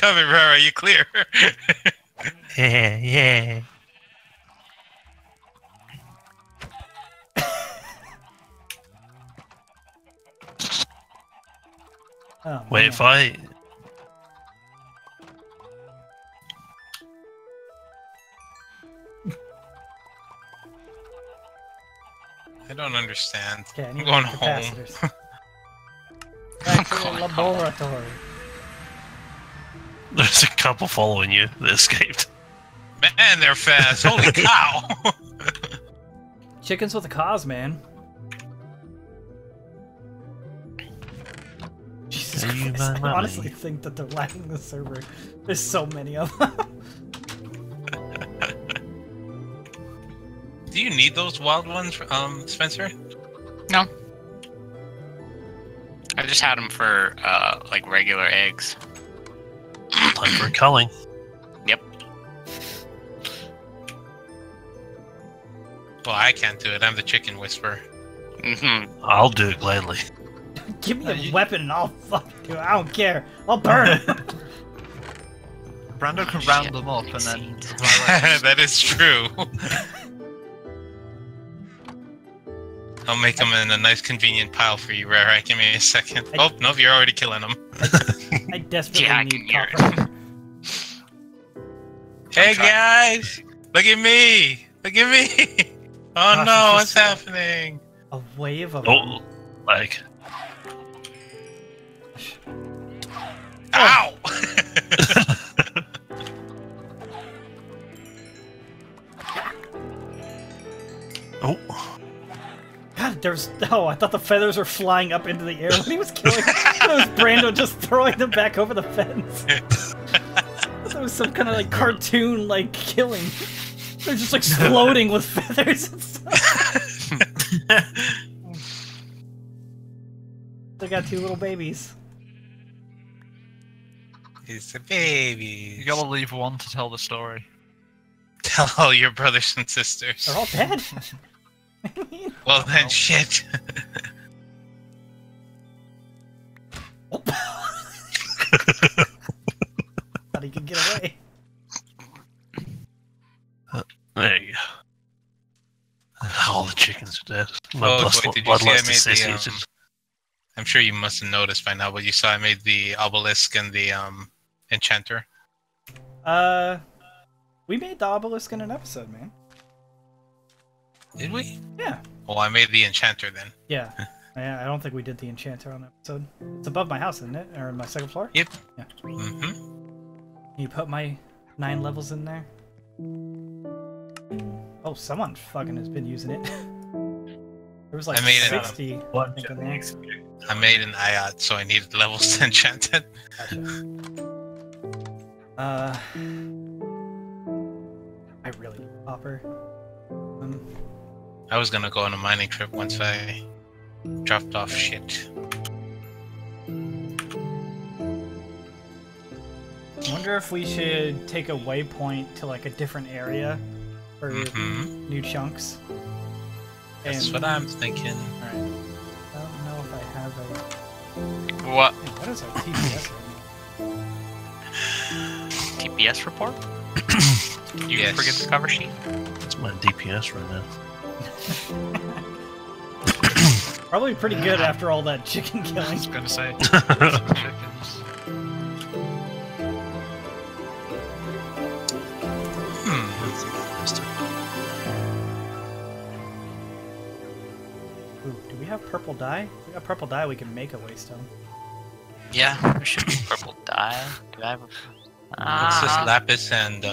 coming, Rara. You clear. Yeah, yeah. Oh, wait, man. If I... I don't understand. Okay, I'm going home. Back to the laboratory. There's a couple following you that escaped. Man, they're fast. Holy cow! Chickens with a cause, man. I honestly think that they're lacking the server. There's so many of them. Do you need those wild ones, Spencer? No. I just had them for, like, regular eggs. Time for culling. Yep. Well, I can't do it. I'm the chicken whisperer. Mm-hmm. I'll do it gladly. Give me a weapon and I'll fuck you. I don't care. I'll burn him. Brando can round them up and then... That is true. I'll make them in a nice convenient pile for you, Rara. Give me a second. Oh, no, you're already killing them. I desperately need cover. Hey, guys! Look at me! Look at me! Oh, gosh, no, what's happening? A wave of... Oh, like... Ow! Oh. God, there's... Oh, I thought the feathers were flying up into the air when he was killing... It was Brando just throwing them back over the fence. That was some kind of, like, cartoon, like, killing. They're just, like, floating with feathers and stuff. They got two little babies. It's a baby. You gotta leave one to tell the story. Tell all your brothers and sisters. They're all dead. Well then, know. Shit. Thought he could get away. There you go. All the chickens are dead. I'm sure you must have noticed by now, but you saw I made the obelisk and the enchanter. We made the obelisk in an episode, man. Did we? Yeah. Well, I made the enchanter then. Yeah. I don't think we did the enchanter on the episode. It's above my house, isn't it? Or my second floor? Yep. Yeah. Mm-hmm. You put my 9 levels in there? Oh, someone fucking has been using it. There was like 60, I think, on the exit. I made an IOT, so I needed levels to enchant it. Gotcha. I really need copper. I was gonna go on a mining trip once I dropped off shit. I wonder if we should take a waypoint to like a different area for new chunks. That's what I'm thinking. Alright. I don't know if I have a... What? Hey, what is our TPS right now? TPS report? You yes. Forget the cover sheet? That's my DPS right now. Probably pretty good after all that chicken killing. I was gonna say. Chickens. We have purple dye? If we got purple dye, we can make a waystone. Yeah, we should make purple dye. Do I have a... It's just lapis and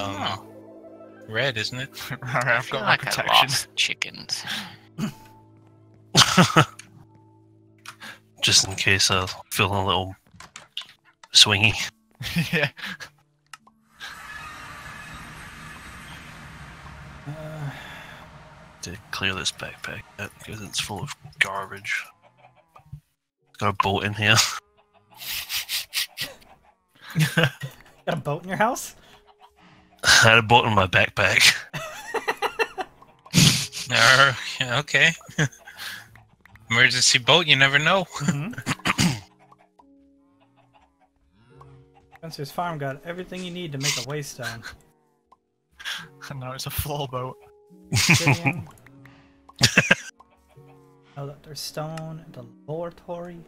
red, isn't it? Alright, I've got my protection. I lost chickens. Just in case I feel a little swingy. Yeah. To clear this backpack out because it's full of garbage. Got a boat in here. Got a boat in your house? I had a boat in my backpack. Okay. Emergency boat, you never know. Mm-hmm. Spencer's farm got everything you need to make a waystone. And now it's a floor boat. Oh, look, there's stone and a laboratory.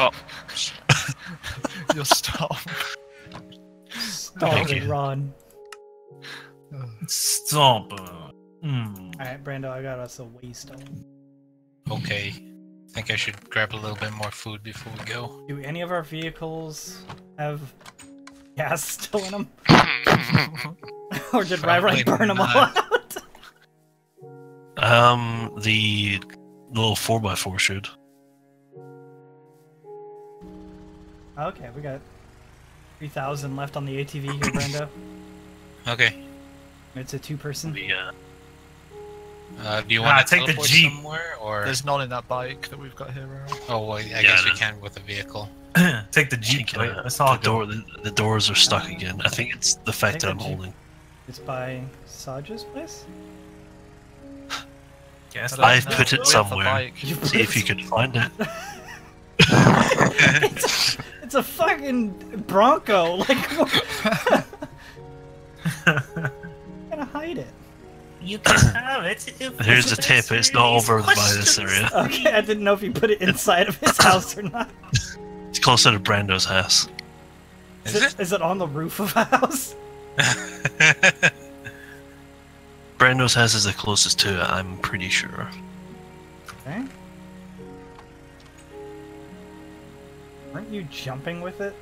Oh. You'll stop. Stomp and run. Stomp. Alright, Brando, I got us a waystone. Okay. I think I should grab a little bit more food before we go. Do any of our vehicles have gas still in them? Or did Ryrie burn them all out? The little 4x4 should. Okay, we got 3,000 left on the ATV here, Brando. Okay. It's a two-person. Yeah. Do you want to take the Jeep somewhere, or there's none in that bike that we've got here? Right? Oh, well, I guess we can with the vehicle. Take the Jeep. Wait, the doors are stuck again. I think it's the fact that I'm holding. It's by Saj's place. Yes, I've put it somewhere. See if you can find it. It's a fucking Bronco. Like, gotta hide it. You can have it. Here's a tip, it's not over by this area. Okay, I didn't know if you put it inside of his house or not. It's closer to Brando's house. Is it on the roof of a house? Brando's house is the closest to it, I'm pretty sure. Okay. Aren't you jumping with it?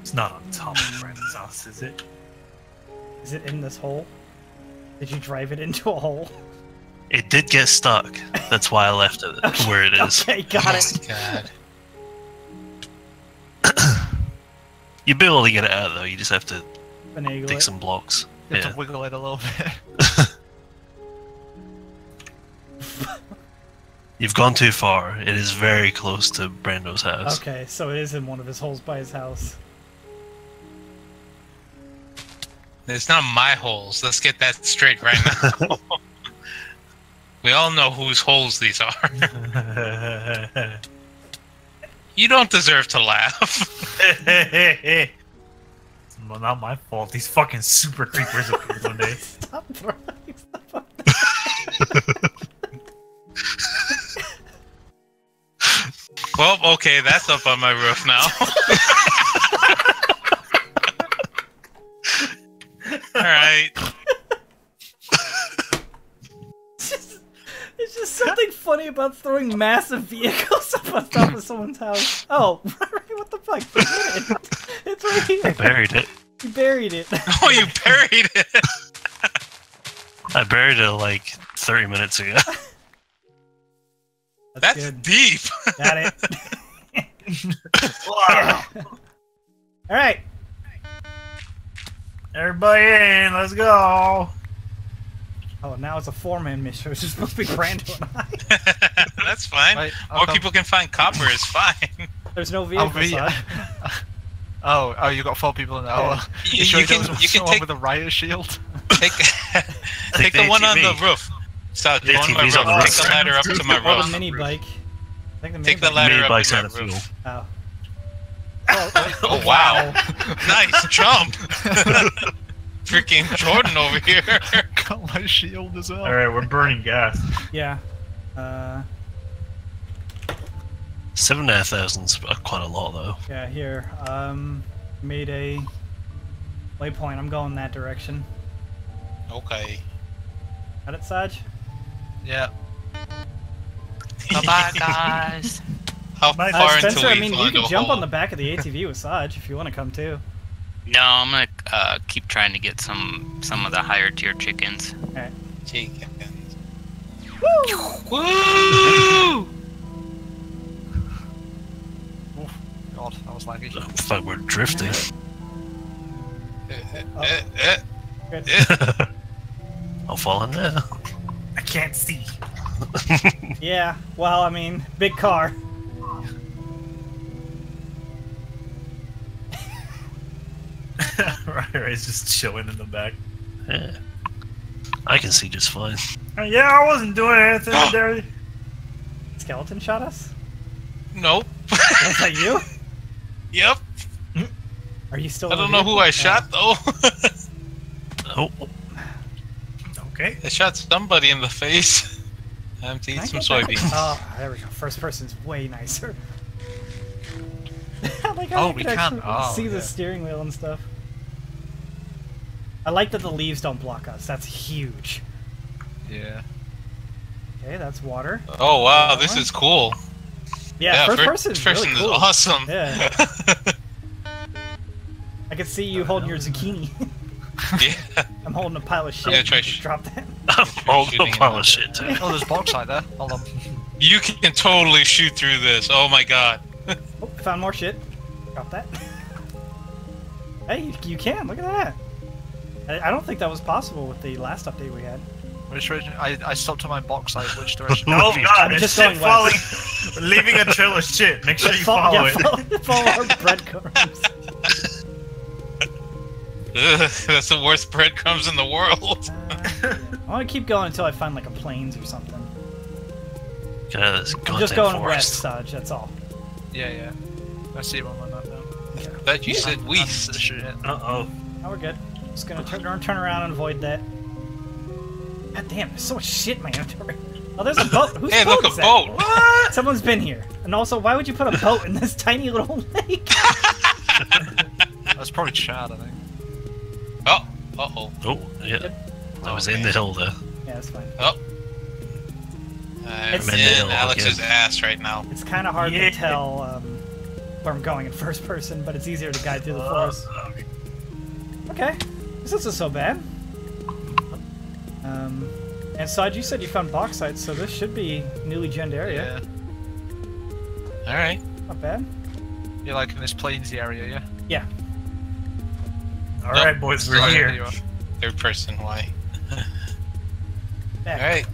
It's not on top of Brandon's house, is it? Is it in this hole? Did you drive it into a hole? It did get stuck. That's why I left it where it is. Okay, got it. God. You'd be able to get it out though, you just have to take some blocks. You have to wiggle it a little bit. You've gone too far. It is very close to Brando's house. Okay, so it is in one of his holes by his house. It's not my holes. Let's get that straight right now. We all know whose holes these are. You don't deserve to laugh. It's not my fault. These fucking super creepers appeared one day. Stop throwing stuff up there. Well, okay, that's up on my roof now. Alright. It's just something funny about throwing massive vehicles up on top of someone's house. Oh, what the fuck? It's right here. I buried it. You buried it. Oh, you buried it! I buried it like 30 minutes ago. That's deep! Got it. Wow. Alright. Everybody in, let's go! Oh, now it's a four-man mission, which is supposed to be Brando and I. That's fine. Wait, more people can find copper, it's fine. There's no vehicle side. Oh, you got four people in there. Yeah. You can take with a riot shield. Take the one on the roof. So take the ladder up to my roof. The mini bike. Take the ladder up to my roof. Oh. Oh wow! Nice jump. Freaking Jordan over here. Got my shield as well. All right, we're burning gas. Yeah. 7,500's quite a lot though. Yeah. Here. Made a waypoint. I'm going that direction. Okay. Got it, Saj? Yeah. Bye-bye, guys. How far Spencer, until we you can jump on the back of the ATV with Saj if you want to come too. No, I'm gonna keep trying to get some of the higher tier chickens. Okay. Chickens. Woo! Woo! Oh, God, that was laggy. Looks like we're drifting. I'll fall in there. I can't see. Yeah, well, I mean, big car. Ryrai's just chilling in the back. Yeah. I can see just fine. Yeah, I wasn't doing anything there. Skeleton shot us? Nope. Was that you? Yep. Are you still? I don't know who I shot though. Oh. Okay. I shot somebody in the face. Time to eat some soybeans. Oh, there we go. First person's way nicer. Like, oh, we can't see the steering wheel and stuff. I like that the leaves don't block us. That's huge. Yeah. Okay, that's water. Oh wow, this is cool. Yeah, first person really cool. Is awesome. Yeah. I can see you holding your zucchini. Yeah. I'm holding a pile of shit. Try drop that. I'm holding a pile of shit. Oh, there's blocks like that. Hold on. You can totally shoot through this. Oh my god. Oh, found more shit. Drop that. Hey, you can. Look at that. I don't think that was possible with the last update we had. Which direction? I stopped on my box. Like, which direction? Oh god, it's just falling. We're leaving a trail of shit. Make sure you follow it. Follow our breadcrumbs. Ugh, that's the worst breadcrumbs in the world. I want to keep going until I find like a plains or something. Just going west, Saj. That's all. Yeah, yeah. I see it on my map now. Yeah. But you said we. Uh-oh. Now we're good. Just gonna turn around and avoid that. God damn, there's so much shit, man. Oh, there's a boat. Who's hey, look, a boat! What? Someone's been here. And also, why would you put a boat in this tiny little lake? That's probably Chad, I think. Oh, uh-oh. Oh, yeah. I was in the hill there. Yeah, that's fine. Oh. I'm in Alex's ass right now. It's kind of hard to tell where I'm going in first person, but it's easier to guide through the forest. Okay. This isn't so bad. And Saj, you said you found bauxite, so this should be newly genned area. Yeah. Alright. Not bad. You're like in this plainsy area, yeah? Yeah. Alright, boys, we're here. Third person, why? Alright.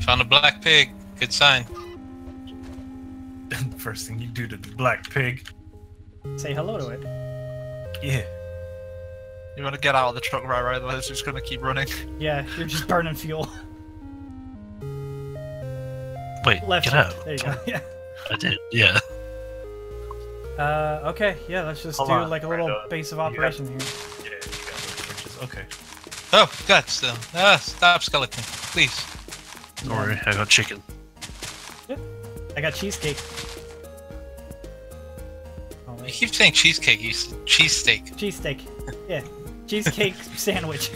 Found a black pig. Good sign. First thing you do to the black pig. Say hello to it. Yeah. You want to get out of the truck, right? Otherwise, it's going to keep running. Yeah, you're just burning fuel. Wait, left get out. There you go. Yeah. I did, yeah. Okay, yeah, let's just do like a little base of operation here. Yeah, you got little pictures. Okay. Oh, guts though. Ah, stop, skeleton. Please. Don't worry, I got chicken. Yep. I got cheesecake. Oh, you keep saying cheesecake, you said cheesesteak. Cheesesteak. Yeah. Cheesecake sandwich.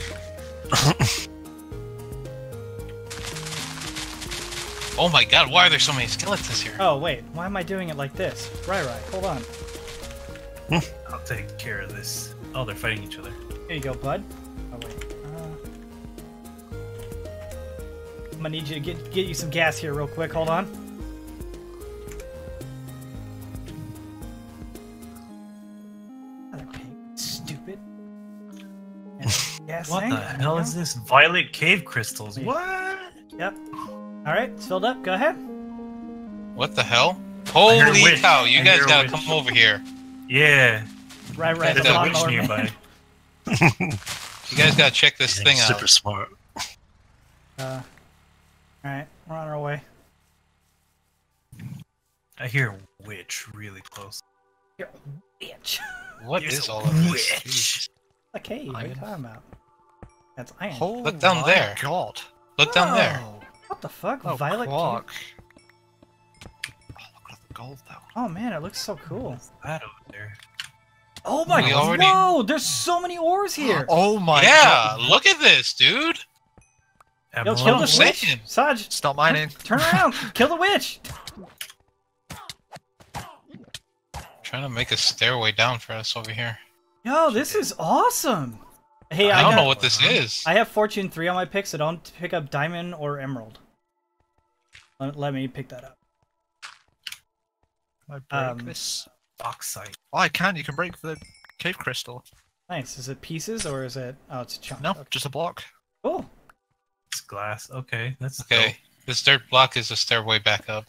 Oh my god, why are there so many skeletons here? Oh wait, why am I doing it like this? Right, hold on. I'll take care of this. Oh, they're fighting each other. Here you go, bud. Oh wait. I'm gonna need you to get you some gas here real quick, hold on. Another pig, stupid. Gas tank. What the hell is this? Violet cave crystals, what? Yep. Alright, it's filled up, go ahead. What the hell? Holy cow, you guys gotta come over here. Yeah. Right, there's a witch nearby. You guys gotta check this thing out. Super smart. Alright, we're on our way. I hear a witch really close. You're a witch. What is all of this? A cave, what are you talking about? That's iron. Look down there. God. Look down there. What the fuck? Oh, Violet clock. Oh, look at the gold though. Oh man, it looks so cool. What's that over there? Oh my god! Whoa, there's so many ores here. Oh my god! Yeah, look at this, dude. Yo, kill the witch, Saj. Stop mining. Turn around. Kill the witch. I'm trying to make a stairway down for us over here. Yo, this is awesome. Hey, I don't know what this is. I have Fortune 3 on my pick, so don't pick up Diamond or Emerald. Let me pick that up. I break this bauxite. Oh, I can. You can break the cave crystal. Nice. Is it pieces or is it... Oh, it's a chunk. No, just a block. Cool. It's glass. Okay, that's okay. Dope. This dirt block is a stairway back up.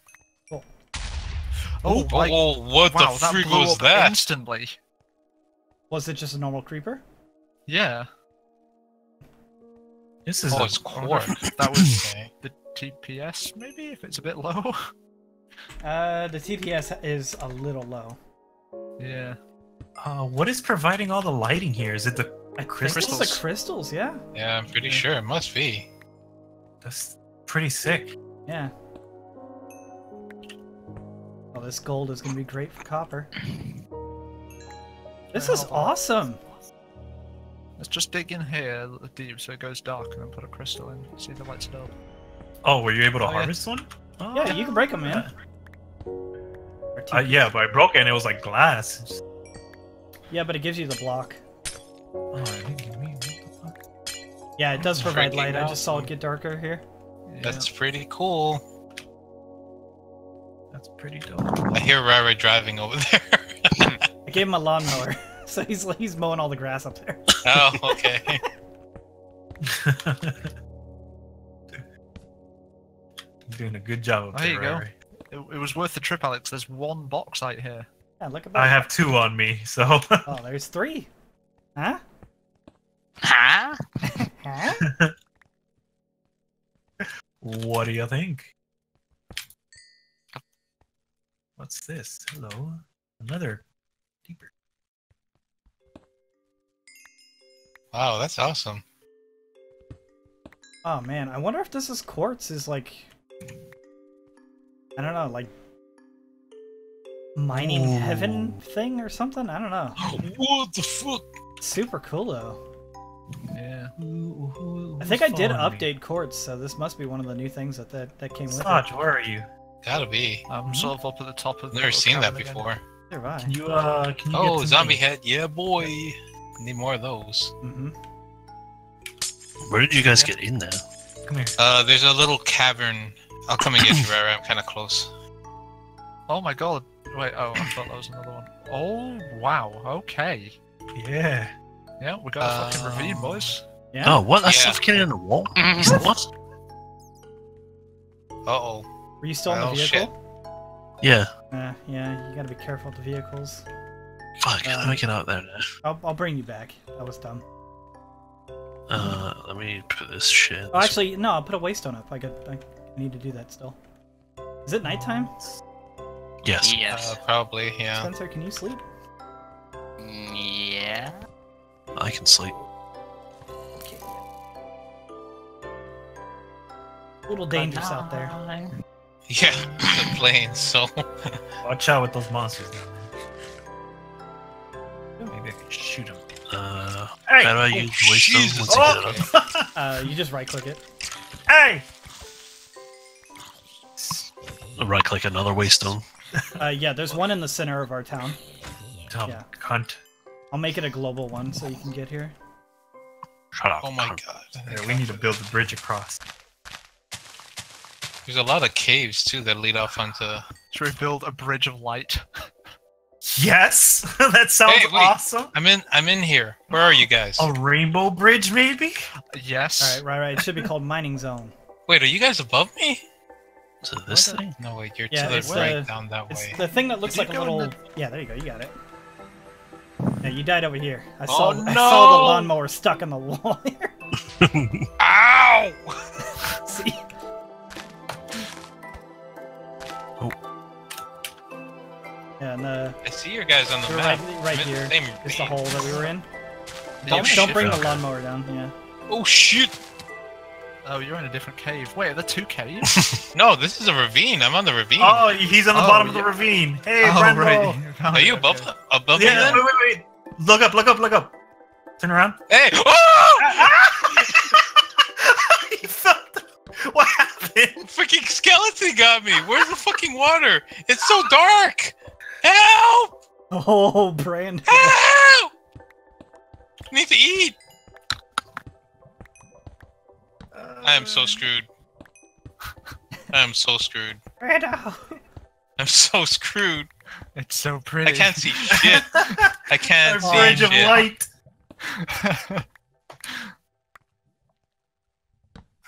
Cool. Oh, like, oh, what wow, the freak was that? Instantly. Was it just a normal creeper? Yeah. This is it's quark. That was the TPS, maybe, if it's a bit low. The TPS is a little low. Yeah. What is providing all the lighting here? Is it the crystals? It's the crystals, yeah. Yeah, I'm pretty sure it must be. That's pretty sick. Yeah. Well, this gold is going to be great for copper. This is awesome! Let's just dig in here deep so it goes dark and then put a crystal in. See if it lights it up. Oh, were you able to harvest one? Oh, yeah, you can break them, man. Yeah, but I broke it and it was like glass. Yeah, but it gives you the block. Oh, what the fuck? Yeah, it does provide light. I just saw it get darker here. Yeah. That's pretty cool. That's pretty dope. I hear Rara driving over there. I gave him a lawnmower. So he's mowing all the grass up there. Oh, okay. Doing a good job. There you go. It was worth the trip, Alex. There's one box out here. Yeah, look at that. I have two on me, so. Oh, there's three. Huh? Huh? Huh? What do you think? What's this? Hello. Another deeper. Wow, that's awesome. Oh man, I wonder if this is quartz is like... I don't know, like... Mining heaven thing or something? I don't know. What the fuck? Super cool though. Yeah. I think I did update quartz, so this must be one of the new things that came with it. Sarge, where are you? Gotta be. I'm sort of up at the top of the... Never seen that before. Never mind. Can you, can you get zombie head, yeah boy! Need more of those. Mm-hmm. Where did you guys get in there? Come here. There's a little cavern. I'll come and get you, Rara. I'm kind of close. Oh my god. Wait, oh, I thought that was another one. Oh, wow. Okay. Yeah. Yeah, we got a fucking ravine, boys. Yeah. Oh, what? That's suffocating in the wall? What? Uh-oh. Were you still in the vehicle? Shit. Yeah. Yeah, you gotta be careful with the vehicles. Fuck, let me get out there now. I'll bring you back. That was dumb. Let me put this shit. Oh, actually, no, I'll put a waystone up. I need to do that still. Is it nighttime? Yes. Yes. Probably, yeah. Spencer, can you sleep? Yeah. I can sleep. Okay. A little dangerous out there. Yeah, the planes, so... Watch out with those monsters now. Maybe I can shoot him. Hey! How do I use waystone once I get it up? You just right-click it. Hey! I'll right-click another waystone. Yeah, there's one in the center of our town. Dumb cunt. I'll make it a global one so you can get here. Shut up. Oh my god. Yeah, we need to build a bridge across. There's a lot of caves, too, that lead off onto... Should we build a bridge of light? Yes, that sounds awesome. I'm in here. Where are you guys? A rainbow bridge, maybe? Yes. All right. It should be called mining zone. Wait, are you guys above me? So this thing? No, wait, you're to the right down that way. It's the thing that looks like a little. Yeah, there you go. You got it. Yeah, you died over here. I saw the lawnmower stuck in the wall here. Ow! See. Yeah, and I see your guys on the map. Right here is the hole that we were in. Don't bring the lawnmower down, yeah. Oh shit! Oh, you're in a different cave. Wait, are there two caves? No, this is a ravine. I'm on the ravine. Oh, he's on the bottom of the ravine. Hey, Brando! Are you above me then? Wait. Look up. Turn around. Hey! Oh! What happened? Freaking skeleton got me! Where's the fucking water? It's so dark! Help! Oh, Brandon. Help! I need to eat! I am so screwed. I am so screwed. Brando! I'm so screwed. It's so pretty. I can't see shit. I can't see shit. A bridge of light!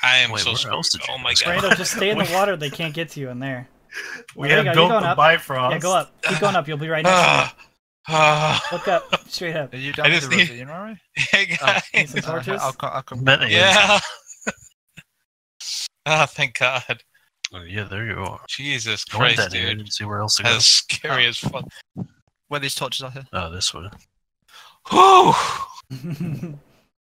I am so screwed. Oh my god. Brando, just stay in the water. They can't get to you in there. We have built the Bifrost. Yeah, go up. Keep going up. You'll be right next to me. Look up. Straight up. Are you done with the river? You know what I mean? Hey, guys. Need some torches? I'll come back. Yeah. Ah, oh, thank God. Oh, yeah, there you are. Jesus Christ, dude. See where else to go. That's scary as fuck. Where are these torches out here? Oh, this one. Whew!